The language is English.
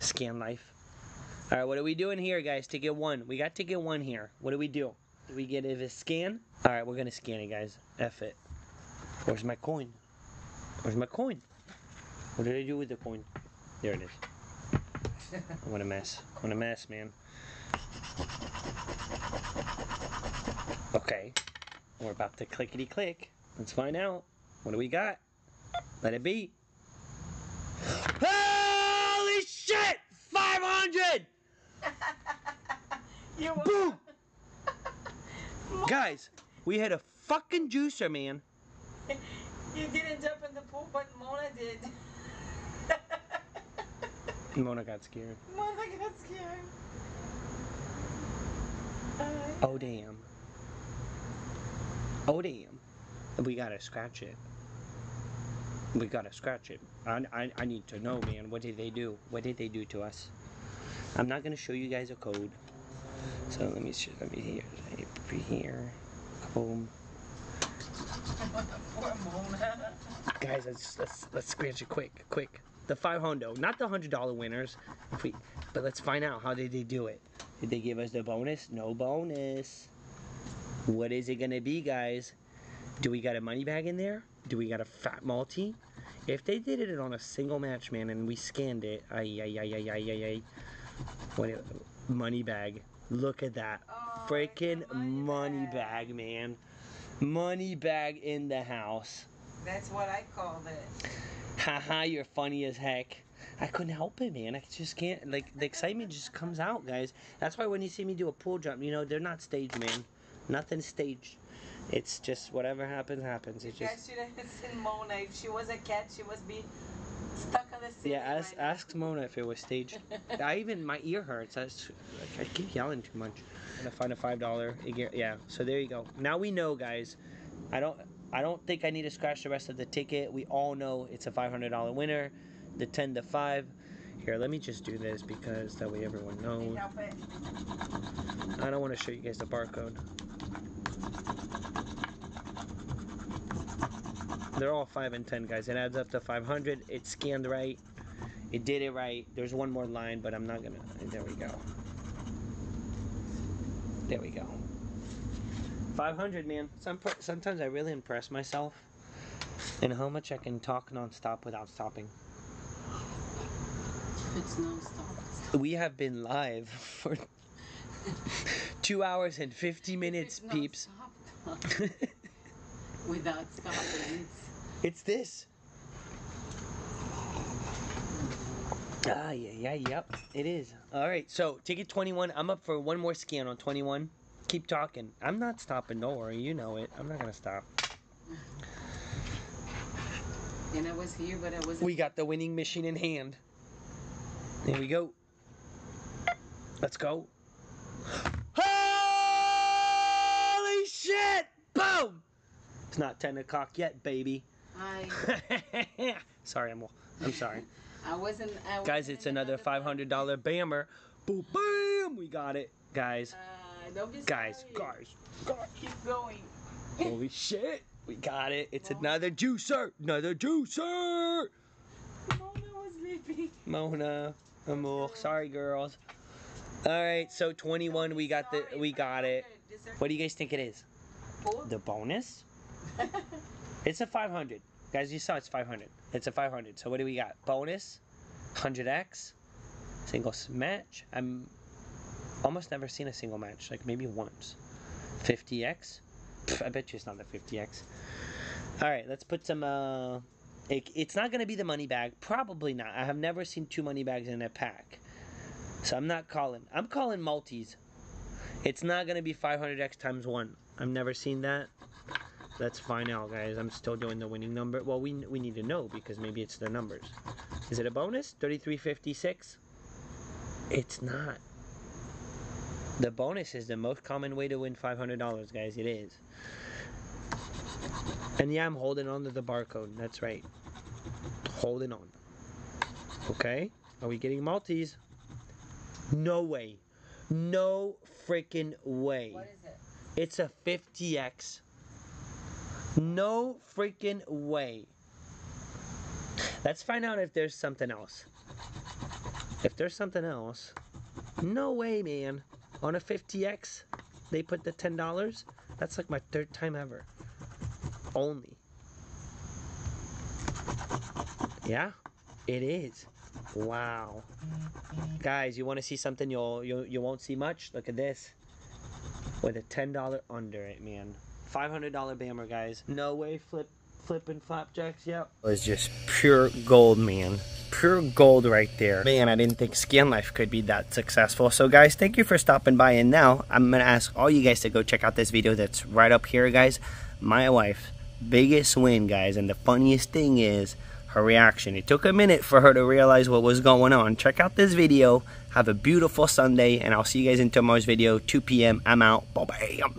Scratchlife. All right, what are we doing here, guys? Ticket one. We got ticket one here. What do? We get it as scan. All right, we're gonna scan it, guys. F it. Where's my coin? Where's my coin? What did I do with the coin? There it is. What a mess. What a mess, man. Okay. We're about to clickety-click. Let's find out. What do we got? Let it be. Holy shit! 500! Boom! Guys, we had a fucking juicer, man. You didn't jump in the pool, but Mona did. Mona got scared. Mona got scared. Oh, damn. Oh, damn. We gotta scratch it. We gotta scratch it. I need to know, man. What did they do? What did they do to us? I'm not gonna show you guys a code. So let me here. Boom. Guys, let's scratch it quick. The $500, not the $100 winners. But let's find out, how did they do it? Did they give us the bonus? No bonus. What is it gonna be, guys? Do we got a money bag in there? Do we got a fat multi? If they did it on a single match, man, and we scanned it, what a money bag. Look at that. Oh, freaking money bag, man. Money bag in the house. That's what I called it. Haha, you're funny as heck. I couldn't help it, man. I just can't. Like, the excitement just comes out, guys. That's why when you see me do a pool jump, you know, they're not staged, man. Nothing's staged. It's just whatever happens, happens. It's just... You guys should have seen Mona. If she was a cat, she must be stuck on the ceiling. Yeah, ask Mona if it was staged. My ear hurts. I keep yelling too much. I'm gonna find a $5. Yeah, so there you go. Now we know, guys. I don't think I need to scratch the rest of the ticket. We all know it's a $500 winner. The 10 to 5. Here, let me just do this because that way everyone knows. I don't want to show you guys the barcode. They're all 5 and 10, guys. It adds up to 500. It scanned right. It did it right. There's one more line, but I'm not going to. There we go. There we go. 500, man. Sometimes I really impress myself in how much I can talk nonstop without stopping. It's nonstop. We have been live for 2 hours and 50 minutes, peeps. Without stopping. It's this. Yep. It is. All right. So ticket 21. I'm up for one more scan on 21. Keep talking. I'm not stopping. Don't worry. You know it. I'm not gonna stop. And I was here, but I wasn't. We got the winning machine in hand. Here we go. Let's go. Holy shit! Boom! It's not 10 o'clock yet, baby. Sorry, I'm sorry. I wasn't guys, it's another $500 bammer. Boom, boom! We got it, guys. Don't be guys. Keep going. Holy shit! We got it. It's another juicer. Another juicer. Mona was sleeping. Mona, amor. Sorry, girls. All right, so 21. We got it. What do you guys think it is? The bonus. It's a 500, guys. You saw it's 500. It's a 500. So what do we got? Bonus, 100x, single match. I'm almost never seen a single match, like maybe once. 50x. Pff, I bet you it's not the 50x. All right, let's put some. It's not gonna be the money bag. Probably not. I have never seen 2 money bags in a pack. So I'm not calling. I'm calling multis. It's not gonna be 500x times 1. I've never seen that. Let's find out, guys. I'm still doing the winning number. Well, we need to know because maybe it's the numbers. Is it a bonus? 3356? It's not. The bonus is the most common way to win $500, guys. It is. And yeah, I'm holding on to the barcode. That's right. Holding on. Okay. Are we getting multis? No way. No freaking way. What is it? It's a 50x. No freaking way. Let's find out if there's something else. If there's something else, no way, man. On a 50X, they put the $10. That's like my third time ever. Only. Yeah, it is. Wow. Guys, you want to see something you won't see much? Look at this. With a $10 under it, man. $500 bammer, guys. No way flipping flapjacks, yep. It was just pure gold, man. Pure gold right there. Man, I didn't think Scratchlife could be that successful. So guys, thank you for stopping by, and now I'm gonna ask all you guys to go check out this video that's right up here, guys. My wife's biggest win, guys, and the funniest thing is her reaction. It took a minute for her to realize what was going on. Check out this video. Have a beautiful Sunday, and I'll see you guys in tomorrow's video, 2 p.m. I'm out. Bye-bye.